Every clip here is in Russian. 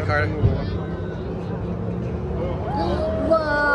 Media card. Wow!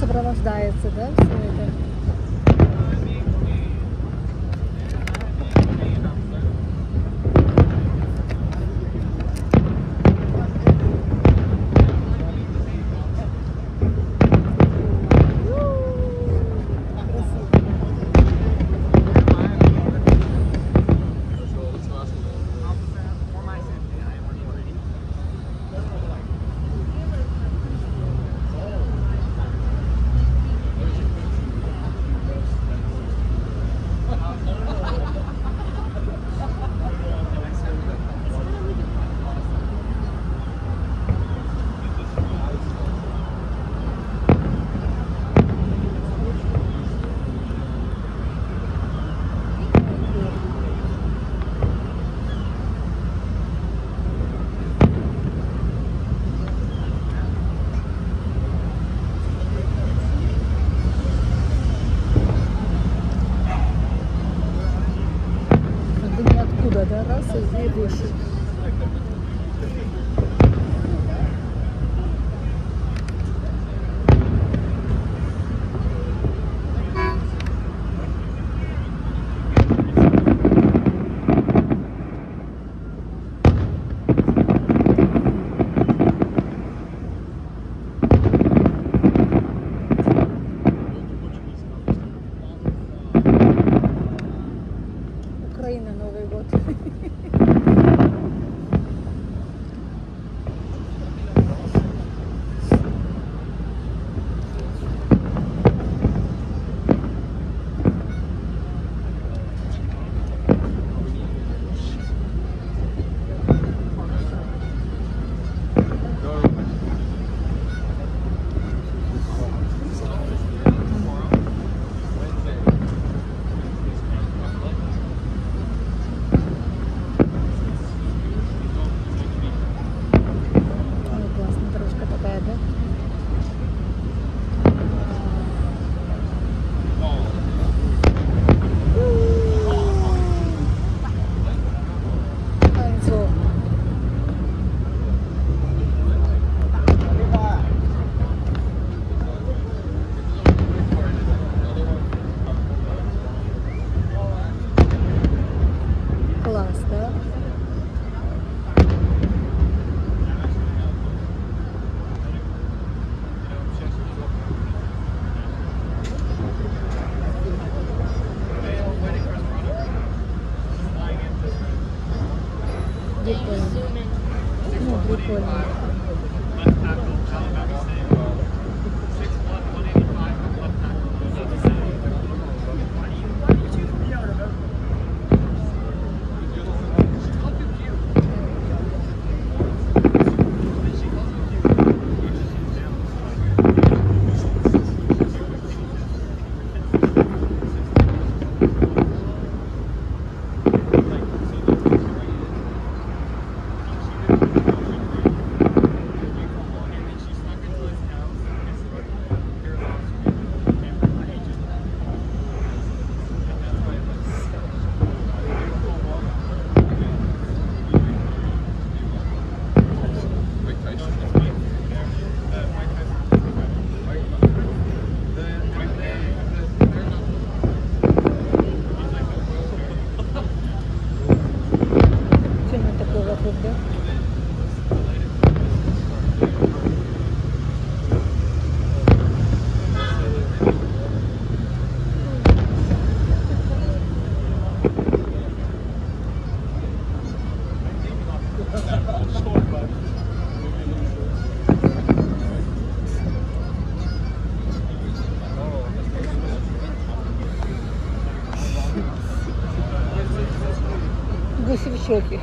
Сопровождается, да, все это? Гуси в шоке.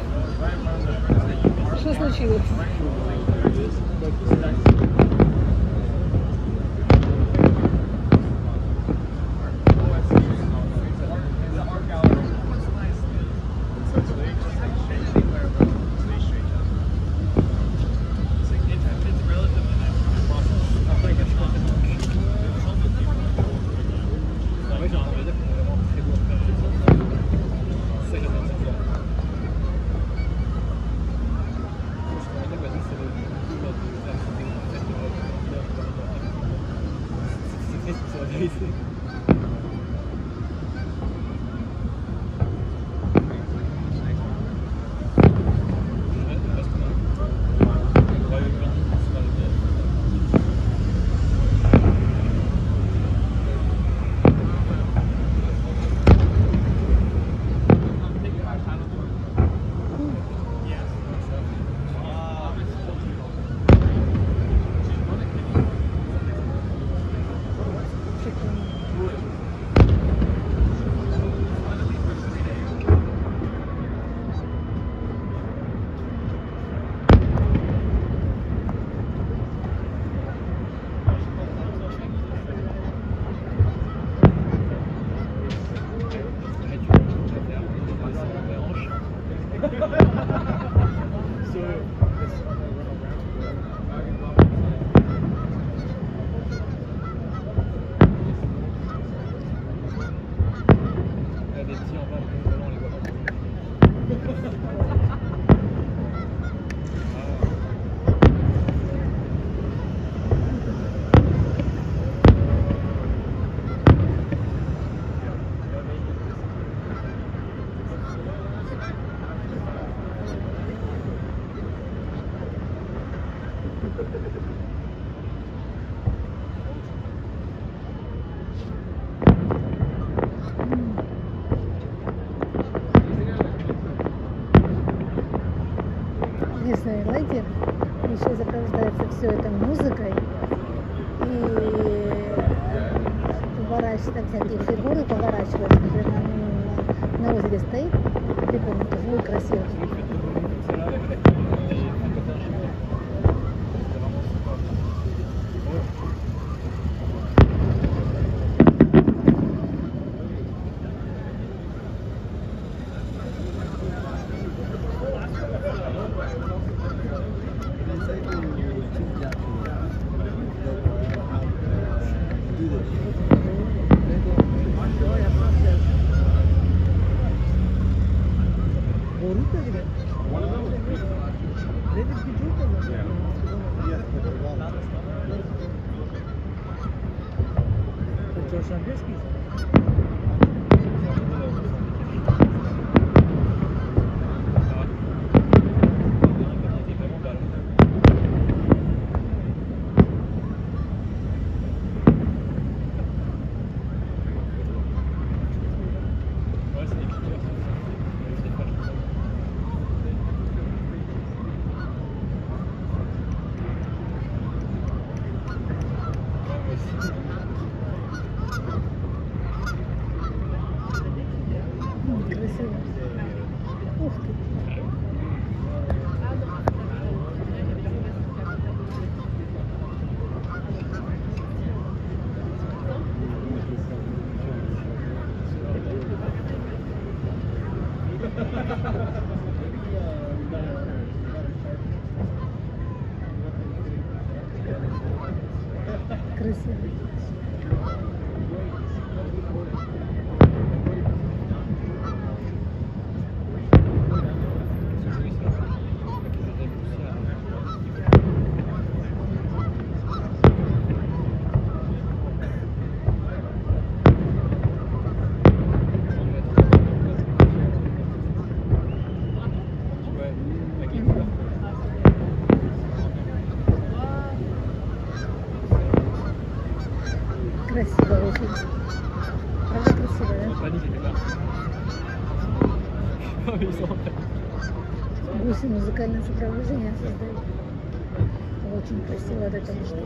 Что случилось? Диснейлэндер еще сопровождается все это музыкой и поворачиваются всякие фигуры, поворачиваются, например, на озере стоит, прикольно, живой, красивый. гуси музыкальное сопровождение создают. Очень красиво вот эта штука.